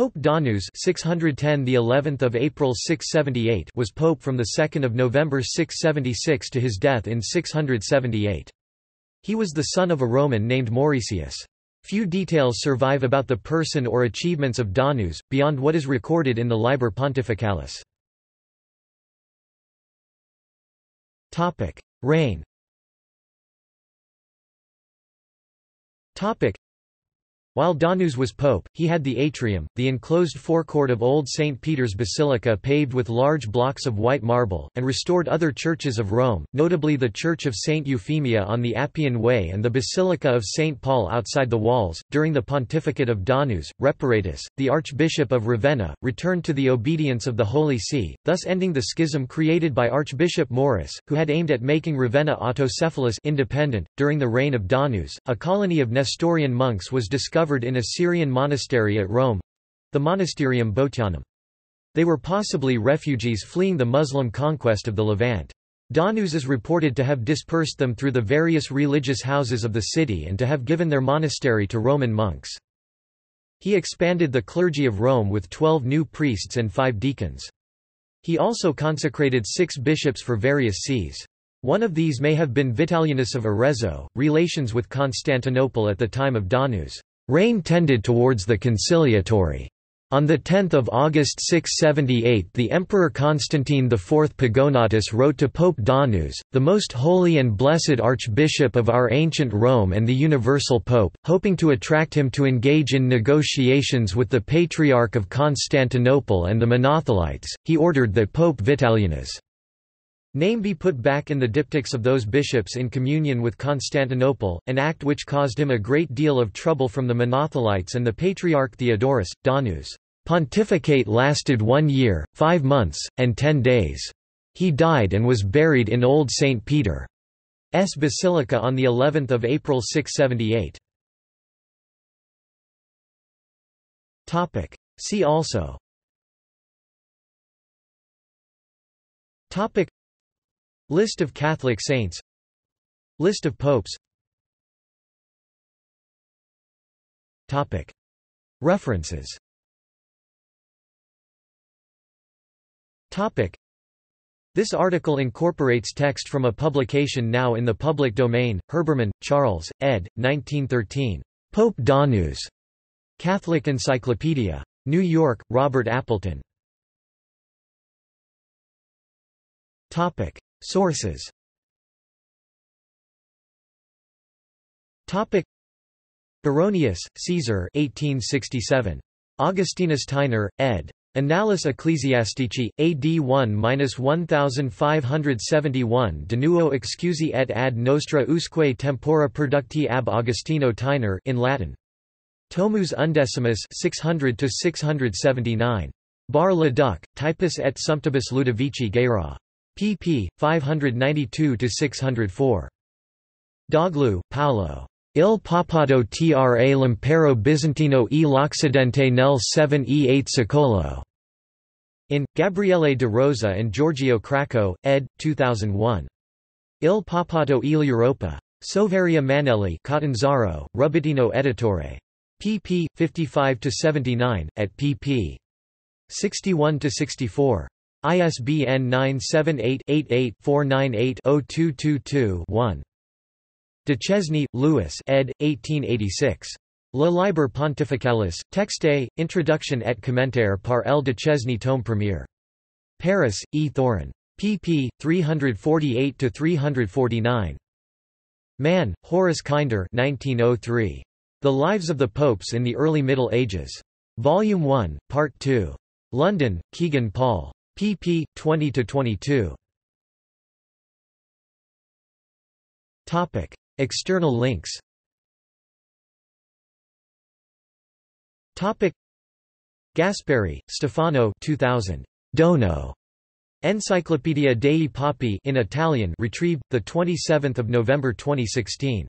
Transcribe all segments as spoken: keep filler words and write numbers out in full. Pope Donus six hundred ten the eleventh of April six seventy-eight was pope from the second of November six seventy-six to his death in six hundred seventy-eight. He was the son of a Roman named Mauricius. Few details survive about the person or achievements of Donus beyond what is recorded in the Liber Pontificalis. Topic: Reign. Topic: While Donus was pope, he had the atrium, the enclosed forecourt of old Saint Peter's Basilica paved with large blocks of white marble, and restored other churches of Rome, notably the Church of Saint Euphemia on the Appian Way and the Basilica of Saint Paul outside the walls. During the pontificate of Donus, Reparatus, the Archbishop of Ravenna, returned to the obedience of the Holy See, thus ending the schism created by Archbishop Morris, who had aimed at making Ravenna autocephalous independent. During the reign of Donus, a colony of Nestorian monks was discovered Discovered in a Syrian monastery at Rome, the Monasterium Botianum. They were possibly refugees fleeing the Muslim conquest of the Levant. Donus is reported to have dispersed them through the various religious houses of the city and to have given their monastery to Roman monks. He expanded the clergy of Rome with twelve new priests and five deacons. He also consecrated six bishops for various sees. One of these may have been Vitalianus of Arezzo. Relations with Constantinople at the time of Donus' reign tended towards the conciliatory. On the tenth of August six seventy-eight the Emperor Constantine the fourth Pagonatus wrote to Pope Donus, the most holy and blessed Archbishop of our ancient Rome and the universal Pope, hoping to attract him to engage in negotiations with the Patriarch of Constantinople and the Monothelites. He ordered that Pope Vitalianus' name be put back in the diptychs of those bishops in communion with Constantinople, an act which caused him a great deal of trouble from the Monothelites and the Patriarch Theodorus. Donus' pontificate lasted one year, five months, and ten days. He died and was buried in Old Saint Peter's Basilica on the eleventh of April six seventy-eight. Topic: See also. Topic: List of Catholic saints, List of popes. Topic: References. Topic: This article incorporates text from a publication now in the public domain. Herbermann, Charles, ed. nineteen thirteen. Pope Donus. Catholic Encyclopedia. New York, Robert Appleton. Topic: Sources. Topic: Baronius, Caesar eighteen sixty-seven. Augustinus Tyner, ed. Analis Ecclesiastici, A D one to fifteen seventy-one De Nuo Excusi et ad nostra usque tempora producti ab Augustino Tyner in Latin. Tomus undecimus six hundred to six seventy-nine. Bar le Duc, Typus et Sumptibus Ludovici Guerra. pp. five ninety-two to six oh four. Doglu, Paolo. Il Papato tra l'Impero Bizantino e l'Occidente nel seven e eight secolo. In Gabriele de Rosa and Giorgio Cracco, ed. two thousand one. Il Papato e l'Europa. Soveria Manelli, Catanzaro, Rubitino editore. Pp. fifty-five to seventy-nine, at pp. sixty-one to sixty-four. I S B N nine seven eight, eight eight, four nine eight, zero two two two, one. Duchesny, Lewis, ed. eighteen eighty-six. Le Liber Pontificalis, Texte, Introduction et Commentaire par L. Duchesny, tome premier. Paris, E. Thorin. Pp. three forty-eight to three forty-nine. Mann, Horace Kinder. nineteen oh three. The Lives of the Popes in the Early Middle Ages. Volume one, Part two. London, Keegan Paul. pp. twenty to twenty-two. Topic: External links. Topic: Gasperi, Stefano, two thousand. Dono. Encyclopædia dei Papi in Italian, retrieved the twenty-seventh of November twenty sixteen.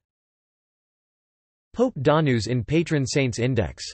Pope Donus in Patron Saints Index.